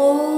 Oh.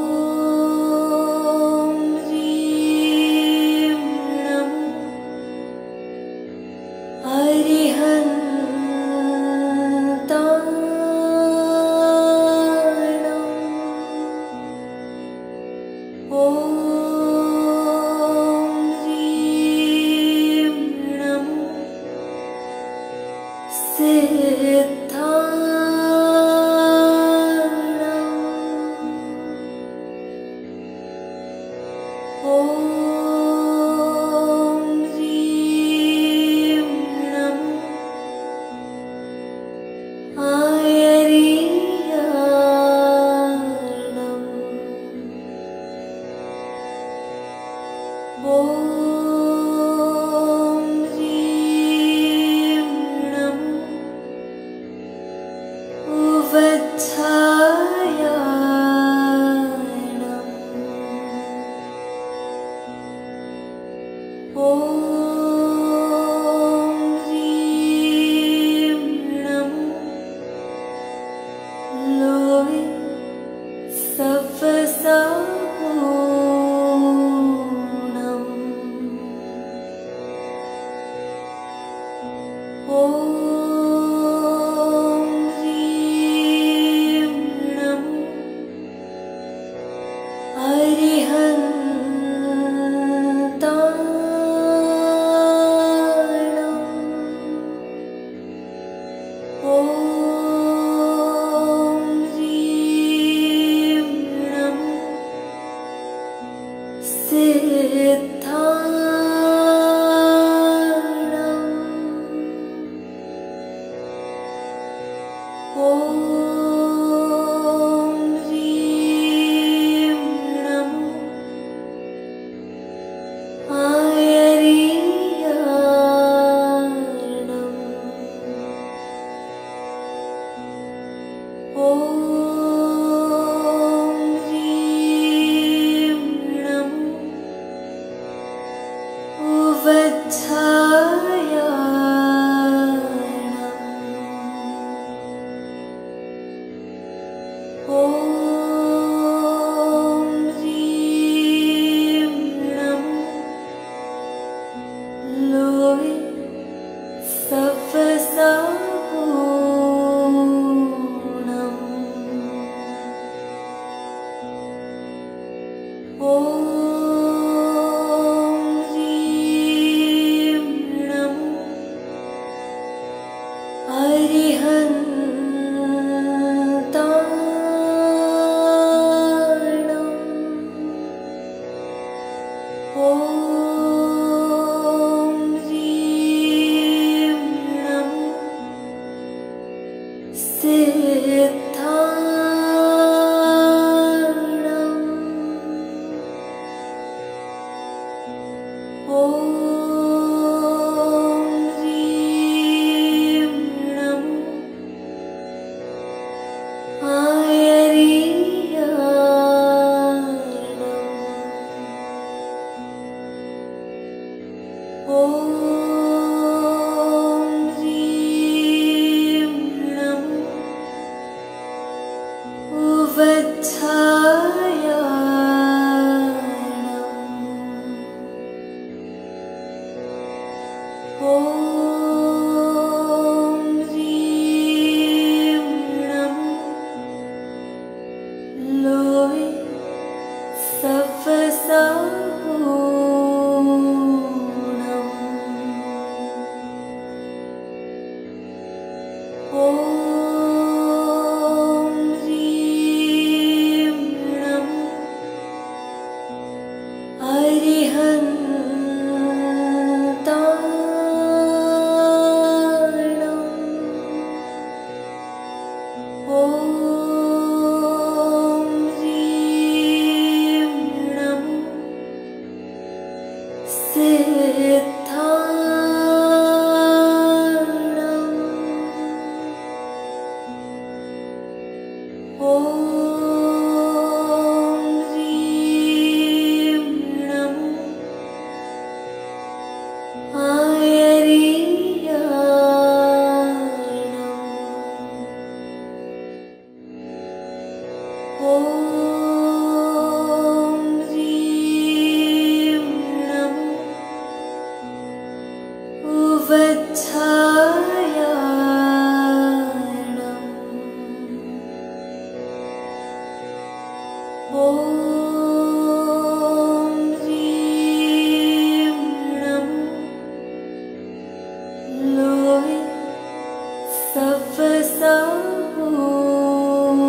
dấu nồng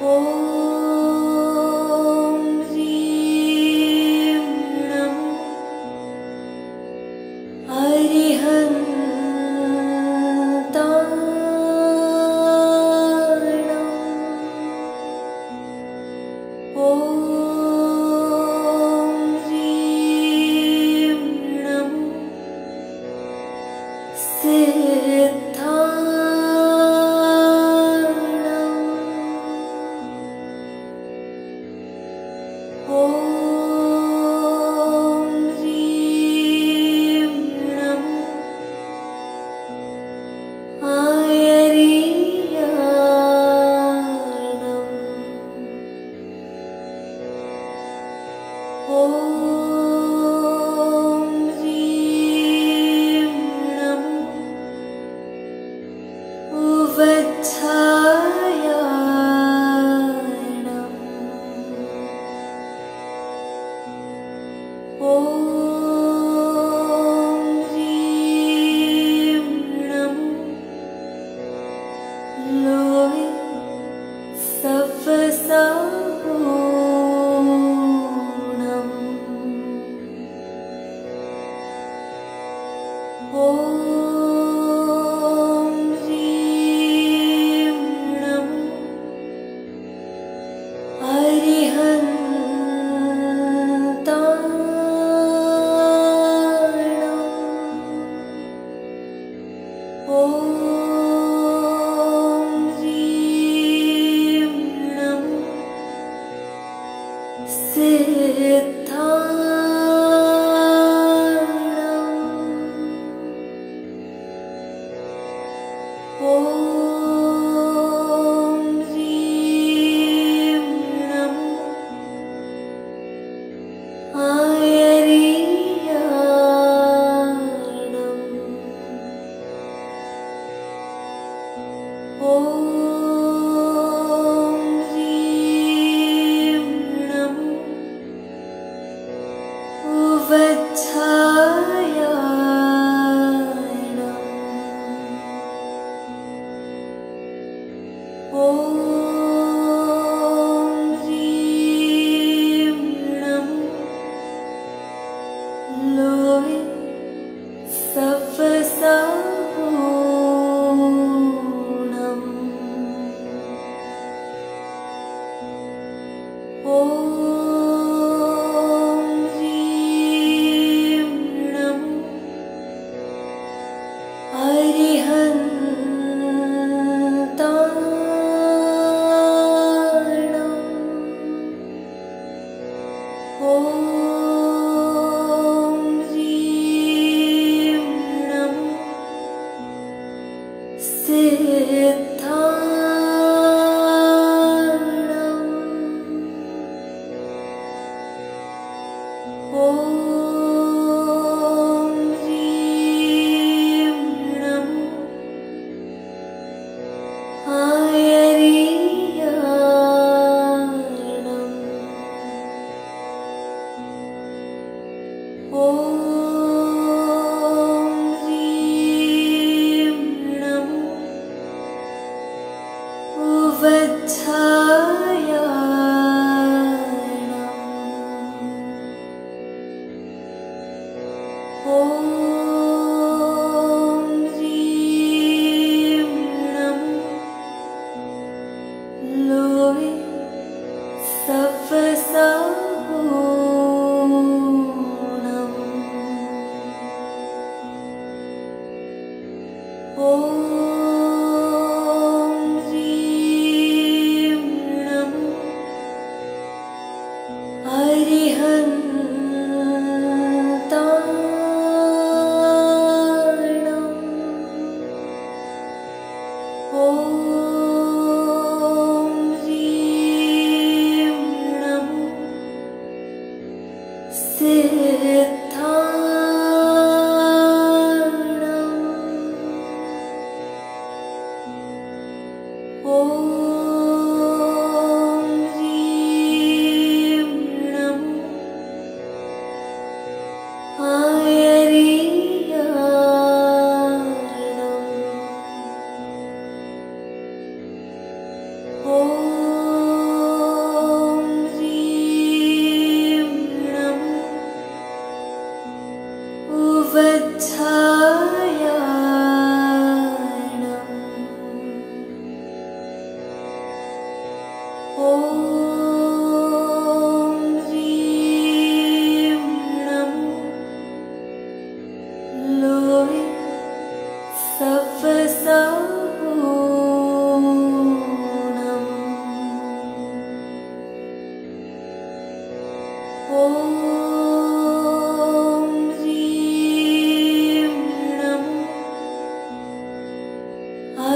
ôm riêng nắng ai đi hơn ta nồng. Om Rim Nam Uvatthaya Nam Om Rim Nam Loi Savasau Om Rim Nam Arihantanam Om Rim Nam Siddhanam.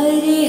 Hari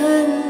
Hanta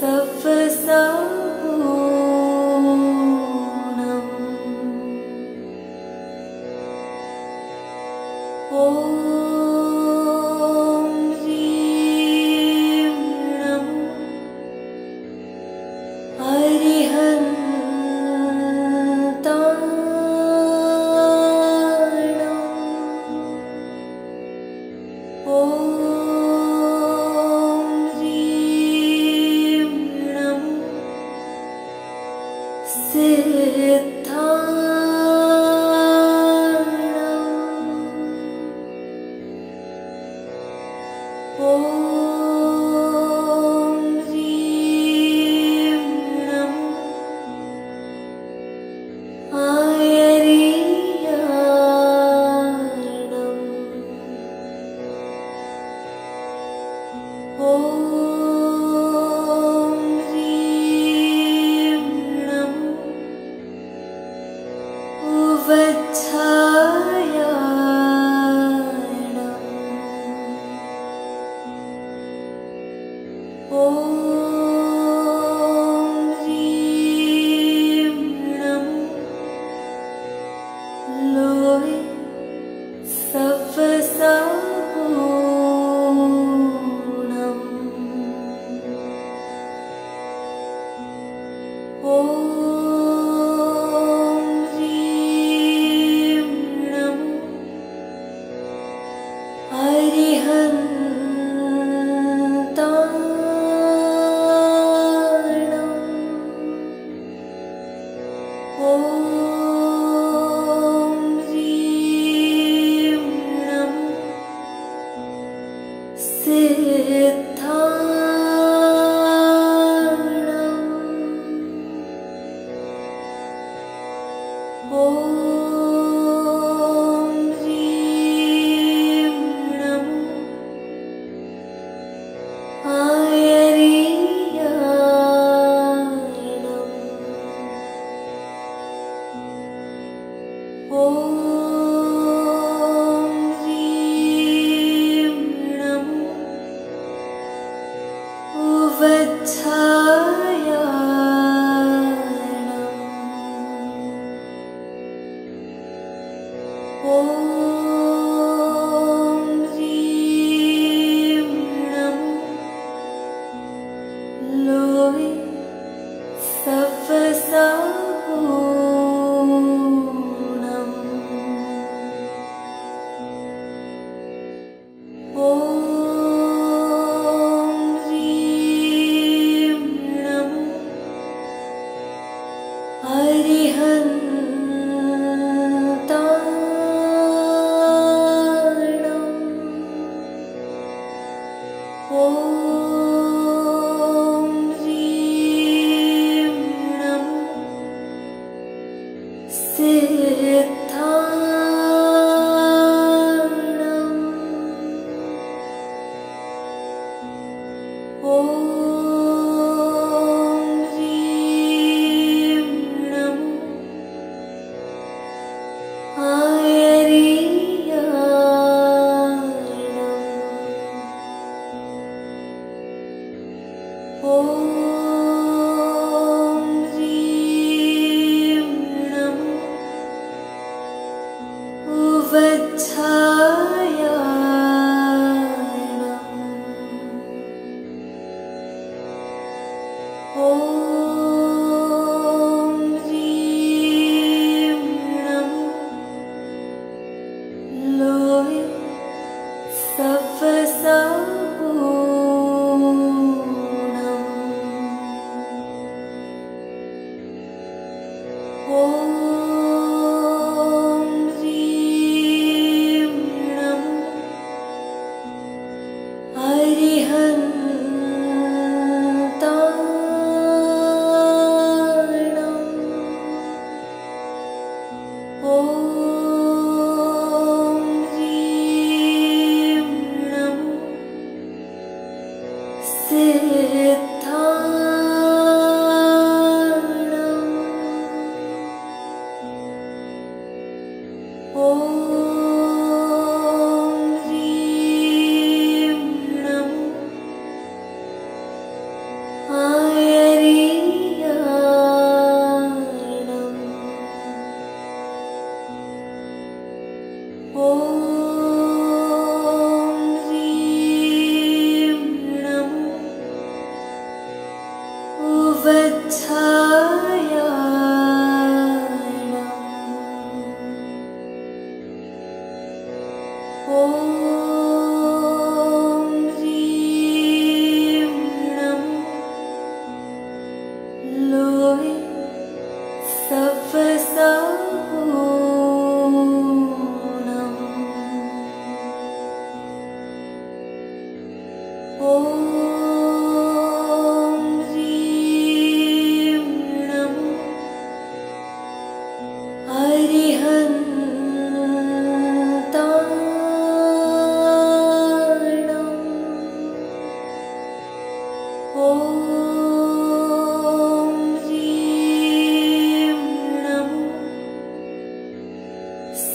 Safa Saunam.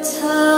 Time.